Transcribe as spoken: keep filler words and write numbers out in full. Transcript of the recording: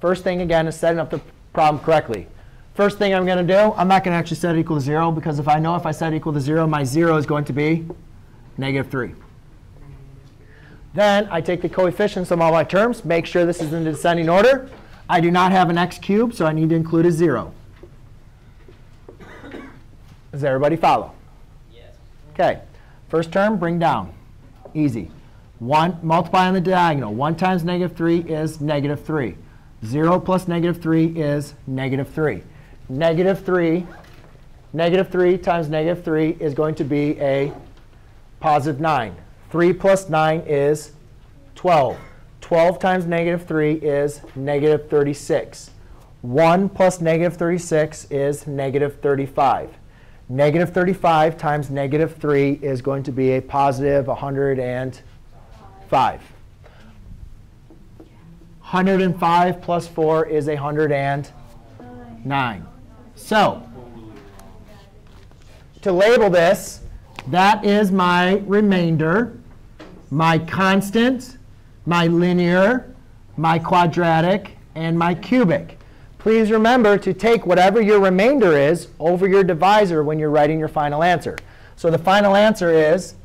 First thing, again, is setting up the problem correctly. First thing I'm going to do, I'm not going to actually set it equal to zero, because if I know if I set it equal to zero, my zero is going to be negative three. Then I take the coefficients of all my terms, make sure this is in descending order. I do not have an x cubed, so I need to include a zero. Does everybody follow? Yes. OK. First term, bring down. Easy. one, multiply on the diagonal. one times negative three is negative three. zero plus negative three is negative three. Negative three, negative three times negative three is going to be a positive nine. three plus nine is twelve. twelve times negative three is negative thirty-six. one plus negative thirty-six is negative thirty-five. Negative thirty-five times negative three is going to be a positive one hundred five. one hundred five plus four is one hundred nine. So to label this, that is my remainder, my constant, my linear, my quadratic, and my cubic. Please remember to take whatever your remainder is over your divisor when you're writing your final answer. So the final answer is